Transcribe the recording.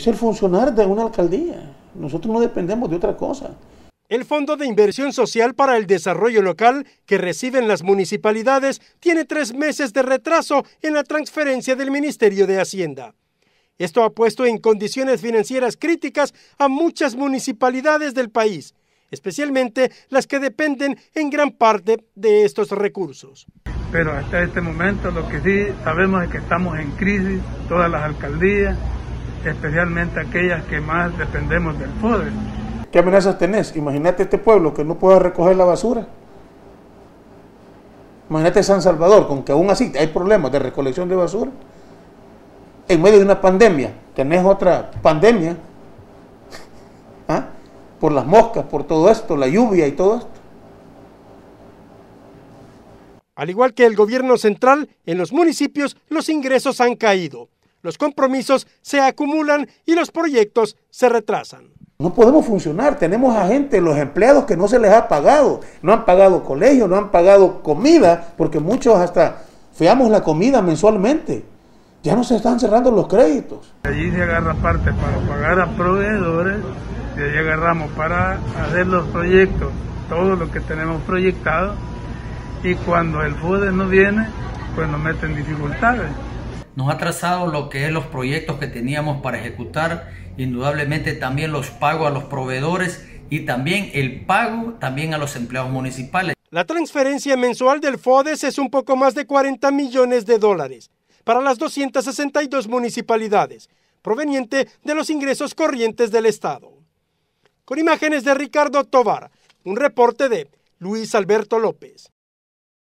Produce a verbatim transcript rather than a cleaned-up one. es el funcionar de una alcaldía. Nosotros no dependemos de otra cosa. El Fondo de Inversión Social para el Desarrollo Local que reciben las municipalidades tiene tres meses de retraso en la transferencia del Ministerio de Hacienda. Esto ha puesto en condiciones financieras críticas a muchas municipalidades del país, especialmente las que dependen en gran parte de estos recursos. Pero hasta este momento lo que sí sabemos es que estamos en crisis, todas las alcaldías, especialmente aquellas que más dependemos del poder. ¿Qué amenazas tenés? Imagínate este pueblo que no pueda recoger la basura. Imagínate San Salvador, con que aún así hay problemas de recolección de basura. En medio de una pandemia, tenés otra pandemia. ¿Ah? Por las moscas, por todo esto, la lluvia y todo esto. Al igual que el gobierno central, en los municipios los ingresos han caído. Los compromisos se acumulan y los proyectos se retrasan. No podemos funcionar, tenemos a gente, los empleados que no se les ha pagado, no han pagado colegio, no han pagado comida, porque muchos hasta fiamos la comida mensualmente, ya no se están cerrando los créditos. Allí se agarra parte para pagar a proveedores, y allí agarramos para hacer los proyectos, todo lo que tenemos proyectado, y cuando el FODE no viene, pues nos meten dificultades. Nos ha atrasado lo que es los proyectos que teníamos para ejecutar, indudablemente también los pagos a los proveedores y también el pago también a los empleados municipales. La transferencia mensual del FODES es un poco más de cuarenta millones de dólares para las doscientas sesenta y dos municipalidades, proveniente de los ingresos corrientes del Estado. Con imágenes de Ricardo Tovar, un reporte de Luis Alberto López.